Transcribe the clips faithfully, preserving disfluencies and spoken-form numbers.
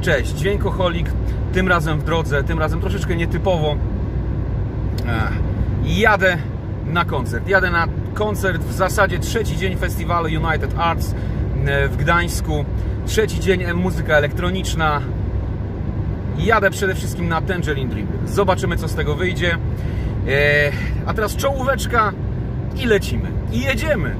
Cześć, Dźwiękoholik, tym razem w drodze, tym razem troszeczkę nietypowo. Jadę na koncert, jadę na koncert w zasadzie trzeci dzień festiwalu United Arts w Gdańsku. Trzeci dzień, muzyka elektroniczna. Jadę przede wszystkim na Tangerine Dream. Zobaczymy, co z tego wyjdzie. A teraz czołóweczka i lecimy, i jedziemy.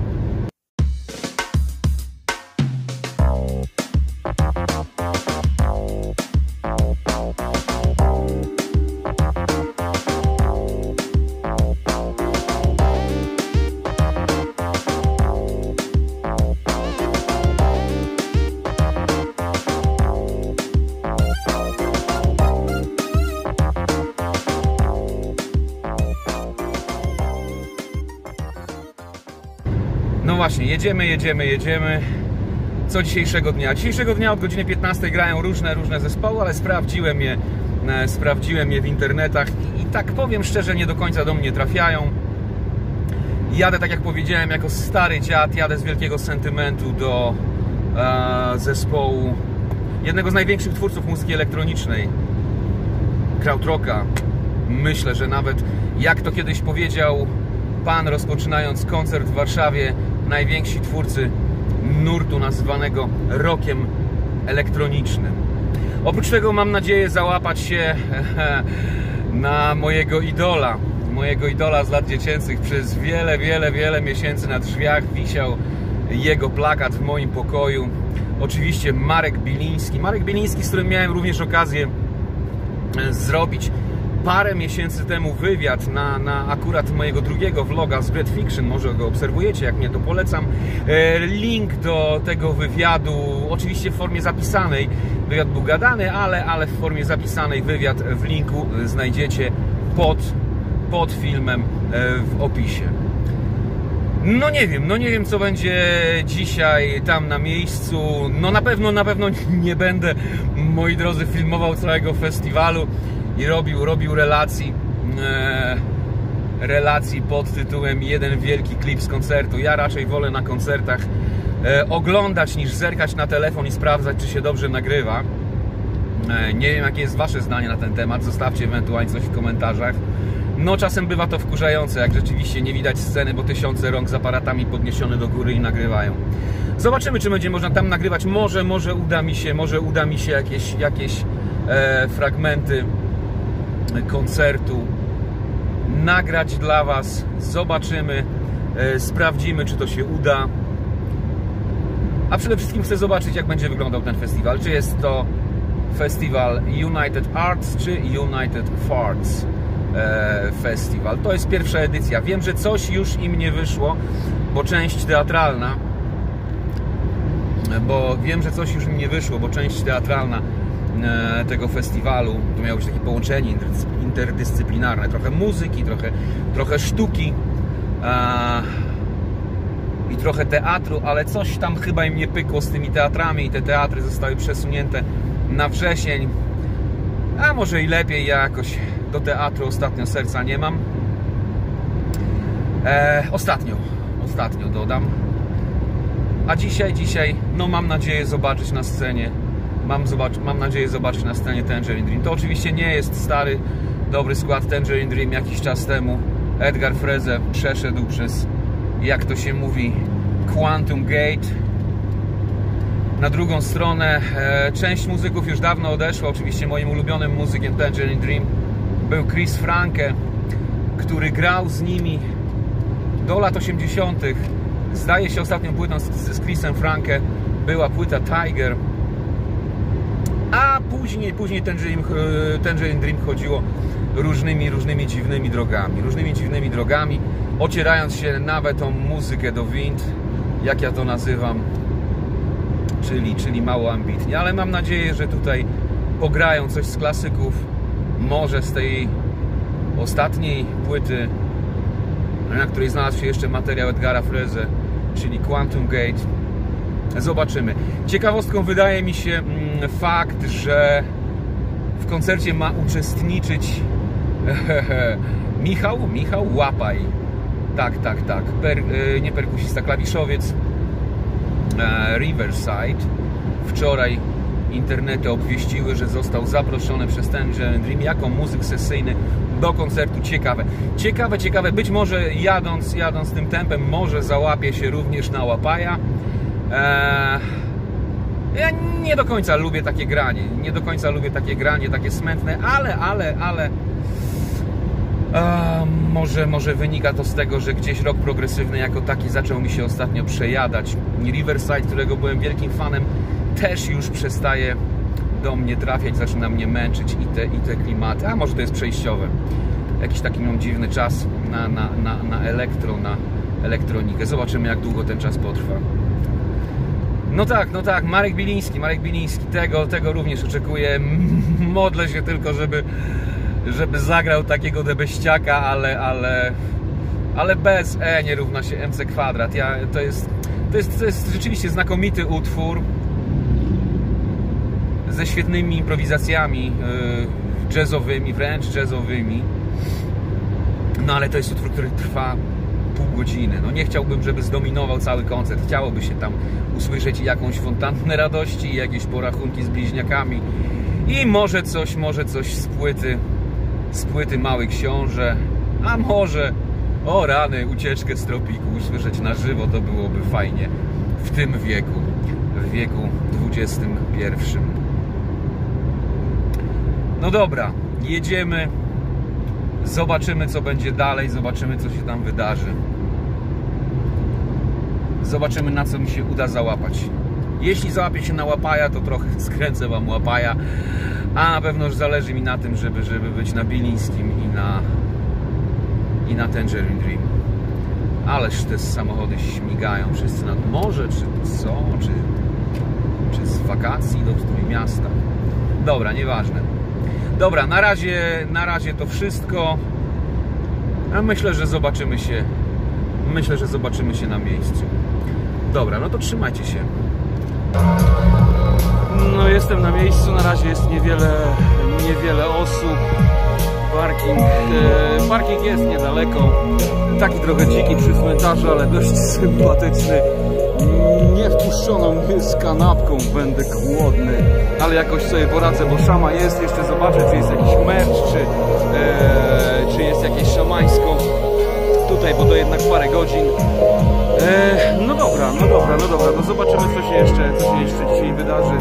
No właśnie, jedziemy, jedziemy, jedziemy. Co dzisiejszego dnia? Dzisiejszego dnia od godziny piętnastej grają różne, różne zespoły, ale sprawdziłem je, sprawdziłem je w internetach i, i tak powiem szczerze, nie do końca do mnie trafiają. Jadę, tak jak powiedziałem, jako stary dziad, jadę z wielkiego sentymentu do e, zespołu jednego z największych twórców muzyki elektronicznej, krautrocka. Myślę, że nawet, jak to kiedyś powiedział pan, rozpoczynając koncert w Warszawie, najwięksi twórcy nurtu nazywanego rockiem elektronicznym. Oprócz tego mam nadzieję załapać się na mojego idola. Mojego idola z lat dziecięcych. Przez wiele, wiele, wiele miesięcy na drzwiach wisiał jego plakat w moim pokoju. Oczywiście Marek Biliński. Marek Biliński, z którym miałem również okazję zrobić parę miesięcy temu wywiad na, na akurat mojego drugiego vloga Zgred Fiction, może go obserwujecie, jak nie, to polecam. Link do tego wywiadu, oczywiście w formie zapisanej, wywiad był gadany, ale, ale w formie zapisanej wywiad w linku znajdziecie pod, pod filmem w opisie. No nie wiem, no nie wiem, co będzie dzisiaj tam na miejscu. No na pewno, na pewno nie będę, moi drodzy, filmował całego festiwalu i robił, robił relacji, e, relacji pod tytułem jeden wielki klip z koncertu. Ja raczej wolę na koncertach e, oglądać, niż zerkać na telefon i sprawdzać, czy się dobrze nagrywa. E, nie wiem, jakie jest wasze zdanie na ten temat. Zostawcie ewentualnie coś w komentarzach. No czasem bywa to wkurzające, jak rzeczywiście nie widać sceny, bo tysiące rąk z aparatami podniesione do góry i nagrywają. Zobaczymy, czy będzie można tam nagrywać. Może, może uda mi się, może uda mi się jakieś, jakieś e, fragmenty koncertu nagrać dla was. Zobaczymy, e, sprawdzimy, czy to się uda. A przede wszystkim chcę zobaczyć, jak będzie wyglądał ten festiwal. Czy jest to festiwal United Arts, czy United Farts e, Festival. To jest pierwsza edycja. Wiem, że coś już im nie wyszło, bo część teatralna, bo wiem, że coś już im nie wyszło, bo część teatralna tego festiwalu, to miało być takie połączenie interdyscyplinarne, trochę muzyki, trochę, trochę sztuki a, i trochę teatru, ale coś tam chyba im nie pykło z tymi teatrami i te teatry zostały przesunięte na wrzesień, a może i lepiej. Ja jakoś do teatru ostatnio serca nie mam, e, ostatnio ostatnio dodam. A dzisiaj, dzisiaj no mam nadzieję zobaczyć na scenie Mam, zobacz, mam nadzieję zobaczyć na scenie Tangerine Dream. To oczywiście nie jest stary, dobry skład Tangerine Dream. Jakiś czas temu Edgar Froese przeszedł przez, jak to się mówi, Quantum Gate. Na drugą stronę e, część muzyków już dawno odeszła. Oczywiście moim ulubionym muzykiem Tangerine Dream był Chris Franke, który grał z nimi do lat osiemdziesiątych. Zdaje się, ostatnią płytą z, z Chrisem Franke była płyta Tiger. A później, później Tangerine, Tangerine Dream chodziło różnymi, różnymi dziwnymi drogami. Różnymi dziwnymi drogami, ocierając się nawet o muzykę do wind, jak ja to nazywam, czyli, czyli mało ambitnie. Ale mam nadzieję, że tutaj pograją coś z klasyków, może z tej ostatniej płyty, na której znalazł się jeszcze materiał Edgara Froese, czyli Quantum Gate. Zobaczymy. Ciekawostką wydaje mi się fakt, że w koncercie ma uczestniczyć Michał, Michał Łapaj. Tak, tak, tak. Per, nie perkusista, klawiszowiec Riverside. Wczoraj Internety obwieściły, że został zaproszony przez Tangerine Dream jako muzyk sesyjny do koncertu. Ciekawe, ciekawe, ciekawe. Być może jadąc, jadąc tym tempem, może załapie się również na Łapaja. Eee, ja nie do końca lubię takie granie, nie do końca lubię takie granie, takie smętne, ale, ale, ale... Eee, może, może wynika to z tego, że gdzieś rock progresywny jako taki zaczął mi się ostatnio przejadać. Riverside, którego byłem wielkim fanem, też już przestaje do mnie trafiać, zaczyna mnie męczyć i te, i te klimaty. A może to jest przejściowe. Jakiś taki mam dziwny czas na, na, na, na elektro, na elektronikę. Zobaczymy, jak długo ten czas potrwa. No tak, no tak, Marek Biliński, Marek Biliński. Tego, tego również oczekuję. Modlę się tylko, żeby, żeby zagrał takiego debeściaka, ale, ale, ale bez E nie równa się M C kwadrat. Ja, to, jest, to, jest, to jest rzeczywiście znakomity utwór, ze świetnymi improwizacjami jazzowymi, wręcz jazzowymi. No ale to jest utwór, który trwa pół godziny. No nie chciałbym, żeby zdominował cały koncert. Chciałoby się tam usłyszeć jakąś fontannę radości, jakieś porachunki z bliźniakami i może coś, może coś z płyty, z płyty Mały Książę, a może, o rany, Ucieczkę z tropiku usłyszeć na żywo. To byłoby fajnie w tym wieku, w wieku dwudziestym pierwszym. No dobra, jedziemy, zobaczymy, co będzie dalej, zobaczymy, co się tam wydarzy. Zobaczymy, na co mi się uda załapać. Jeśli załapię się na Łapaja, to trochę skręcę wam Łapaja, a na pewno już zależy mi na tym, żeby, żeby być na Bilińskim i na, i na Tangerine Dream. Ależ te samochody śmigają wszyscy nad morze, czy co, czy, czy z wakacji do Trójmiasta. Dobra, nieważne. Dobra, na razie, na razie to wszystko. A myślę, że zobaczymy się. Myślę, że zobaczymy się na miejscu. Dobra, no to trzymajcie się. No jestem na miejscu, na razie jest niewiele, niewiele osób. Parking, e, parking jest niedaleko. Taki trochę dziki przy cmentarzu, ale dość sympatyczny. Nie wpuszczono mnie z kanapką, będę głodny, ale jakoś sobie poradzę, bo szama jest, jeszcze zobaczę, czy jest jakiś mecz, czy, e, czy jest jakieś szamańsko tutaj, bo to jednak parę godzin. E, no dobra, no dobra, no dobra, to zobaczymy, co się jeszcze, co się jeszcze dzisiaj wydarzy.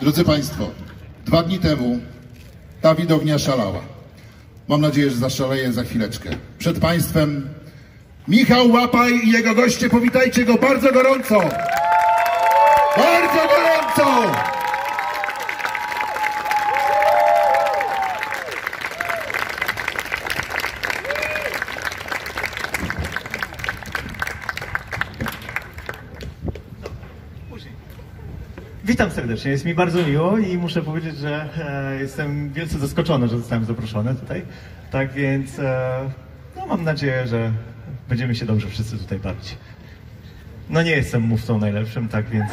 Drodzy Państwo, dwa dni temu ta widownia szalała. Mam nadzieję, że zaszaleje za chwileczkę. Przed Państwem Michał Łapaj i jego goście. Powitajcie go bardzo gorąco. Bardzo gorąco. Witam serdecznie, jest mi bardzo miło i muszę powiedzieć, że e, jestem wielce zaskoczony, że zostałem zaproszony tutaj. Tak więc e, no, mam nadzieję, że będziemy się dobrze wszyscy tutaj bawić. No nie jestem mówcą najlepszym, tak więc...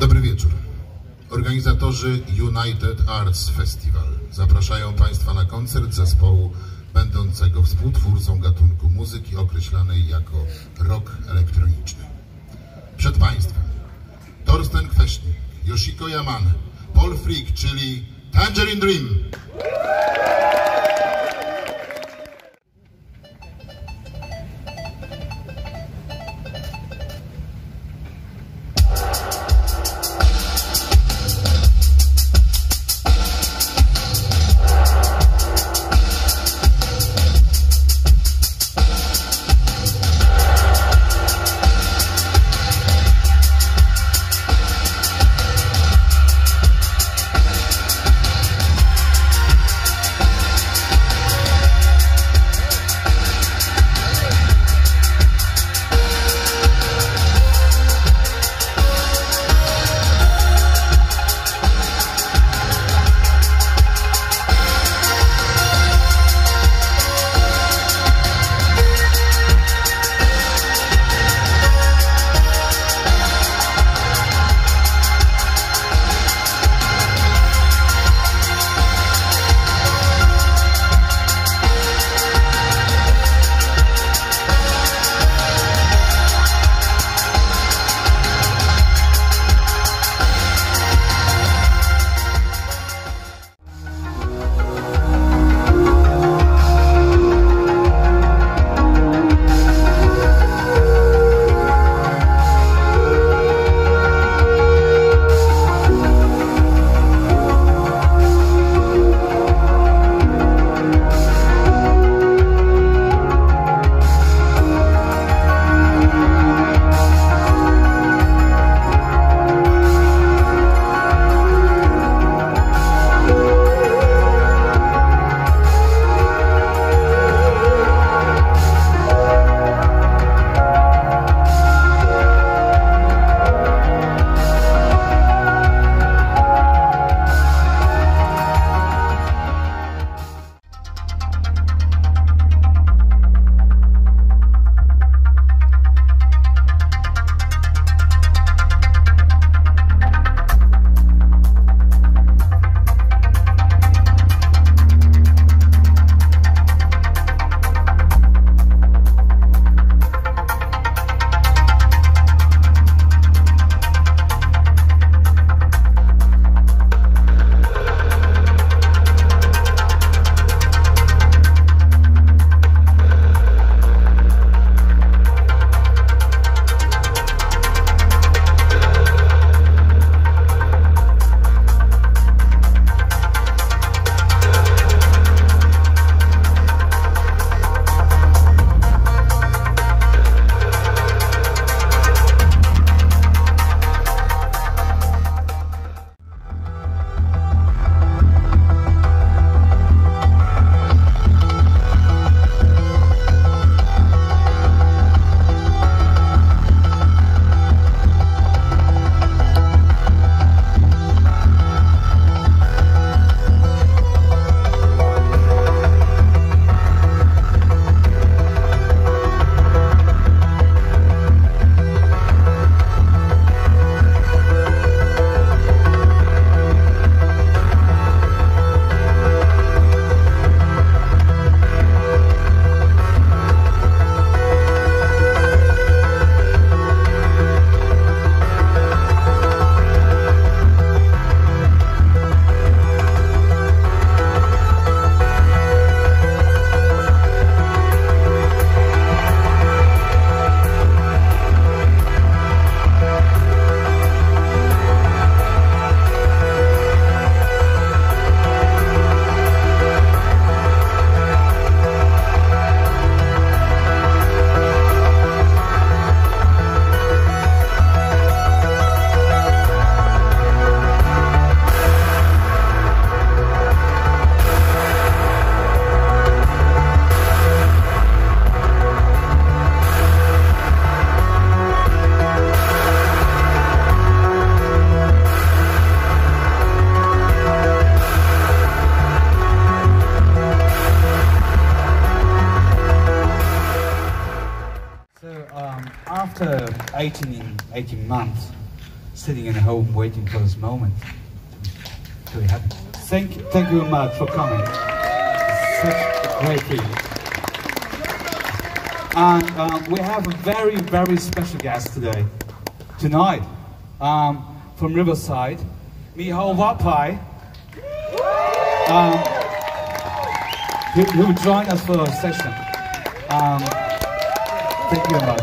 Dobry wieczór. Organizatorzy United Arts Festival zapraszają Państwa na koncert zespołu będącego współtwórcą gatunku muzyki określanej jako rock elektroniczny. Przed Państwem Torsten Kweśnik, Yoshiko Yamane, Paul Frick, czyli Tangerine Dream. sitting in a home waiting for this moment. To be happy. Thank you, thank you, Mark, for coming. Such a great feeling. And um, we have a very, very special guest today, tonight, um, from Riverside, Michał Łapaj, um, who, who joined us for a session. Um, thank you very much.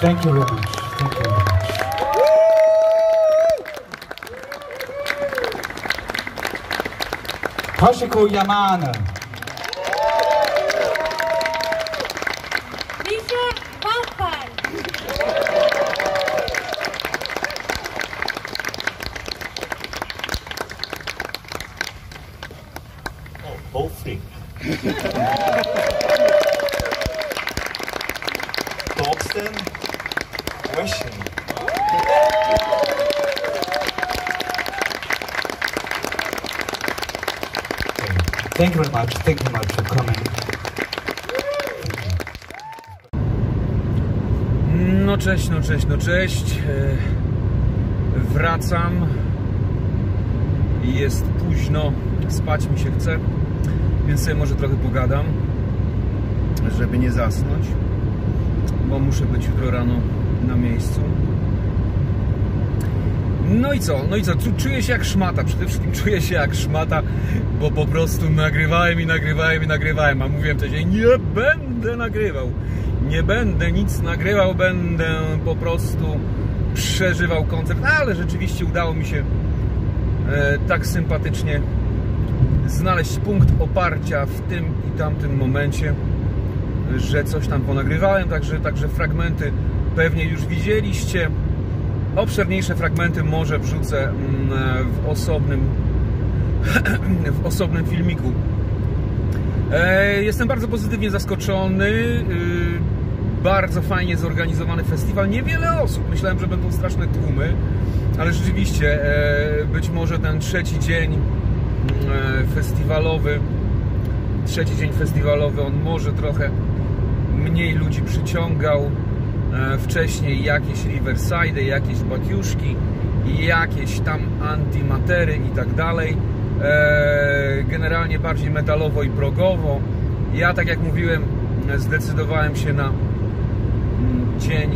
Thank you very much. Thank you very much. Yoshiko Yamane. Michał Łapaj. Oh, Paul Frick. Torsten Kweśnik. Thank you very much. Thank you very much for coming. No cześć, no cześć, no cześć. Wracam. Jest późno, spać mi się chce, więc sobie może trochę pogadam, żeby nie zasnąć, bo muszę być jutro rano na miejscu. No i co? No i co? Czuję się jak szmata, przede wszystkim czuję się jak szmata, bo po prostu nagrywałem i nagrywałem i nagrywałem, a mówiłem wtedy, nie będę nagrywał, nie będę nic nagrywał, będę po prostu przeżywał koncert, ale rzeczywiście udało mi się e, tak sympatycznie znaleźć punkt oparcia w tym i tamtym momencie, że coś tam ponagrywałem, także, także fragmenty pewnie już widzieliście. Obszerniejsze fragmenty może wrzucę w osobnym, w osobnym filmiku. Jestem bardzo pozytywnie zaskoczony. Bardzo fajnie zorganizowany festiwal. Niewiele osób. Myślałem, że będą straszne tłumy, ale rzeczywiście być może ten trzeci dzień festiwalowy, trzeci dzień festiwalowy, on może trochę mniej ludzi przyciągał. Wcześniej jakieś Riverside, jakieś bakiuszki, jakieś tam antimatery i tak dalej. Generalnie bardziej metalowo i progowo. Ja, tak jak mówiłem, zdecydowałem się na dzień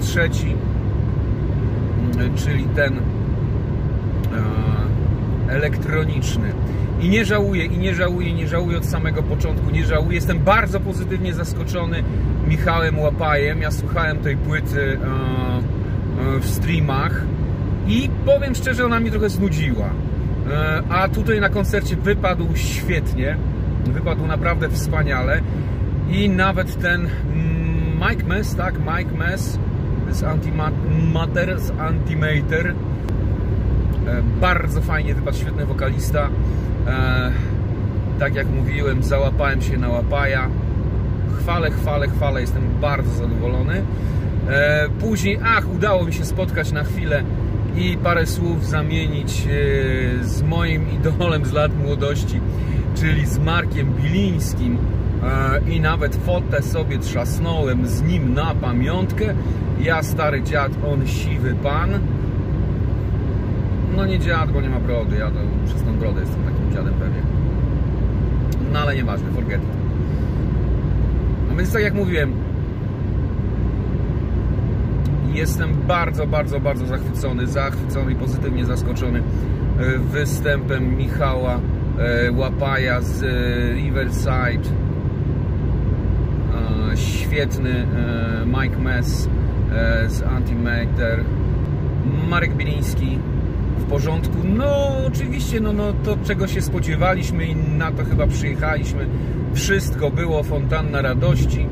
trzeci, czyli ten elektroniczny. I nie żałuję, i nie żałuję, nie żałuję od samego początku, nie żałuję. Jestem bardzo pozytywnie zaskoczony Michałem Łapajem. Ja słuchałem tej płyty w streamach i powiem szczerze, ona mnie trochę znudziła. A tutaj na koncercie wypadł świetnie, wypadł naprawdę wspaniale. I nawet ten Mike Mess, tak, Mike Mess z Antimatter, z Antimatter. Bardzo fajnie wypadł, świetny wokalista. E, tak jak mówiłem, załapałem się na Łapaja. Chwalę, chwalę, chwalę, jestem bardzo zadowolony. E, później, ach, udało mi się spotkać na chwilę i parę słów zamienić e, z moim idolem z lat młodości, czyli z Markiem Bilińskim. E, I nawet fotę sobie trzasnąłem z nim na pamiątkę. Ja stary dziad, on siwy pan. No nie dziad, bo nie ma brody, ja to przez tą brodę jestem takim dziadem pewnie. No ale nieważne, forget it. No więc tak jak mówiłem, jestem bardzo, bardzo, bardzo zachwycony, zachwycony i pozytywnie zaskoczony występem Michała Łapaja z Riverside. Świetny Mike Mess z Antimatter. Marek Biliński. W porządku, no oczywiście, no, no to czego się spodziewaliśmy i na to chyba przyjechaliśmy, wszystko było, fontanna radości,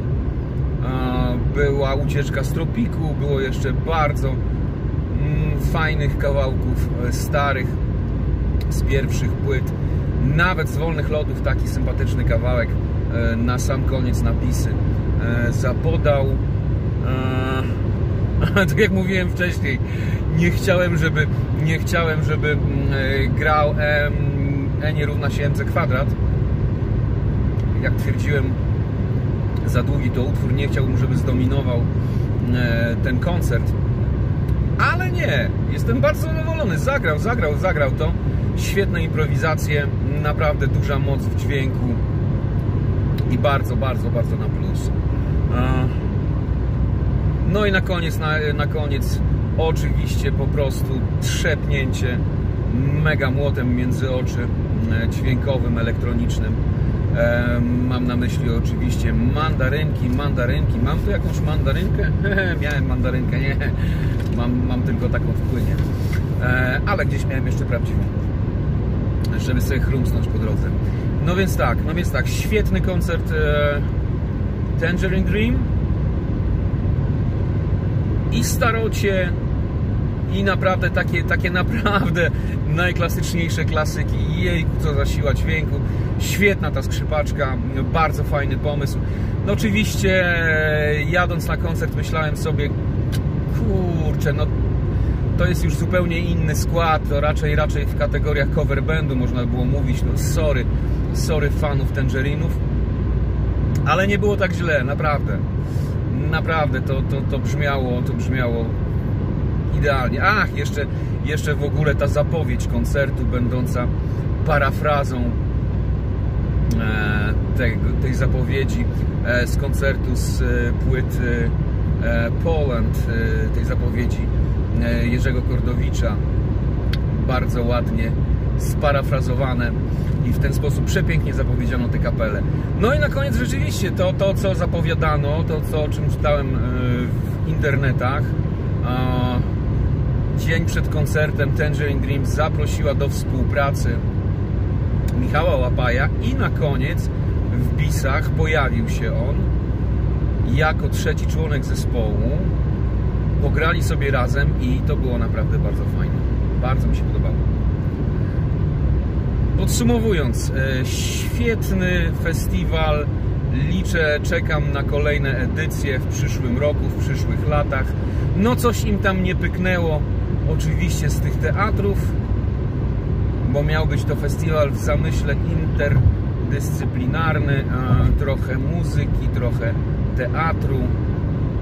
była ucieczka z tropiku, było jeszcze bardzo mm, fajnych kawałków starych z pierwszych płyt, nawet z Wolnych Lodów taki sympatyczny kawałek na sam koniec napisy zapodał. Tak jak mówiłem wcześniej, nie chciałem, żeby, nie chciałem, żeby grał E, e nie równa się mc kwadrat. Jak twierdziłem, za długi to utwór, nie chciałbym, żeby zdominował e, ten koncert. Ale nie, jestem bardzo zadowolony. Zagrał, zagrał, zagrał to. Świetne improwizacje, naprawdę duża moc w dźwięku i bardzo, bardzo, bardzo na plus. E No i na koniec, na, na koniec oczywiście po prostu trzepnięcie mega młotem między oczy dźwiękowym, elektronicznym. Mam na myśli oczywiście mandarynki, mandarynki. Mam tu jakąś mandarynkę? Miałem mandarynkę, nie. Mam, mam tylko taką w płynie. Ale gdzieś miałem jeszcze prawdziwą, żeby sobie chrumsnąć po drodze. No więc tak, no więc tak, świetny koncert Tangerine Dream. I starocie, i naprawdę takie, takie naprawdę najklasyczniejsze klasyki. Jejku, co za siła dźwięku. Świetna ta skrzypaczka, bardzo fajny pomysł. No oczywiście jadąc na koncert myślałem sobie, kurczę, no to jest już zupełnie inny skład, to raczej, raczej w kategoriach cover bandu można było mówić, no sorry, sorry fanów Tangerinów, ale nie było tak źle, naprawdę, naprawdę to, to, to brzmiało, to brzmiało idealnie. Ach, jeszcze, jeszcze w ogóle ta zapowiedź koncertu będąca parafrazą e, tej, tej zapowiedzi e, z koncertu z e, płyt e, Poland, e, tej zapowiedzi e, Jerzego Kordowicza, bardzo ładnie sparafrazowane i w ten sposób przepięknie zapowiedziano tę kapelę. No i na koniec rzeczywiście to, to co zapowiadano, to co, o czym czytałem e, w internetach. e, Dzień przed koncertem Tangerine Dream zaprosiła do współpracy Michała Łapaja i na koniec w bisach pojawił się on jako trzeci członek zespołu. Pograli sobie razem i to było naprawdę bardzo fajne. Bardzo mi się podobało. Podsumowując, świetny festiwal. Liczę, czekam na kolejne edycje w przyszłym roku, w przyszłych latach. No coś im tam nie pyknęło. Oczywiście z tych teatrów, bo miał być to festiwal w zamyśle interdyscyplinarny, trochę muzyki, trochę teatru,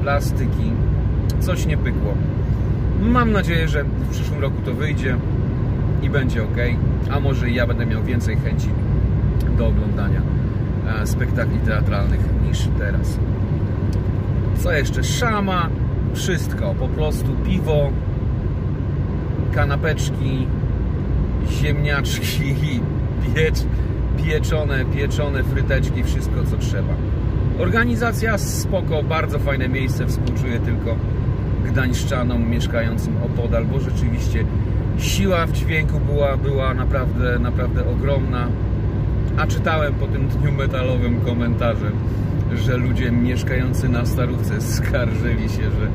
plastyki, coś nie pykło. Mam nadzieję, że w przyszłym roku to wyjdzie i będzie ok, a może ja będę miał więcej chęci do oglądania spektakli teatralnych niż teraz. Co jeszcze? Szama, wszystko, po prostu piwo, kanapeczki, ziemniaczki, piecz, pieczone, pieczone fryteczki, wszystko co trzeba. Organizacja spoko, bardzo fajne miejsce, współczuję tylko gdańszczanom mieszkającym opodal, bo rzeczywiście siła w dźwięku była, była naprawdę, naprawdę ogromna, a czytałem po tym dniu metalowym komentarze, że ludzie mieszkający na Starówce skarżyli się, że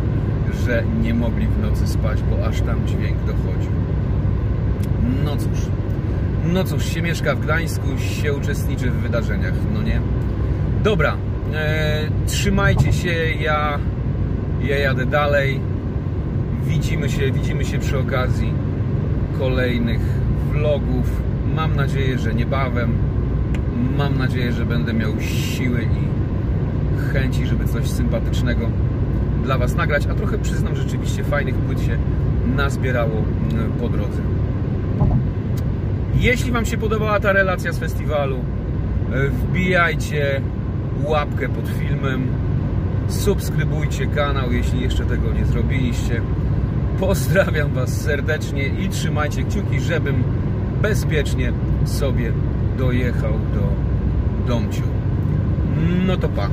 że nie mogli w nocy spać, bo aż tam dźwięk dochodził. No cóż, no cóż, się mieszka w Gdańsku, się uczestniczy w wydarzeniach, no nie? Dobra, e, trzymajcie się, ja, ja jadę dalej. Widzimy się, widzimy się przy okazji kolejnych vlogów. Mam nadzieję, że niebawem. Mam nadzieję, że będę miał siły i chęci, żeby coś sympatycznego dla Was nagrać, a trochę przyznam, rzeczywiście fajnych płyt się nazbierało po drodze. Jeśli Wam się podobała ta relacja z festiwalu, wbijajcie łapkę pod filmem, subskrybujcie kanał, jeśli jeszcze tego nie zrobiliście. Pozdrawiam Was serdecznie i trzymajcie kciuki, żebym bezpiecznie sobie dojechał do domciu. No to pa!